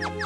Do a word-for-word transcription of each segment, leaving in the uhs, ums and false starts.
You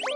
You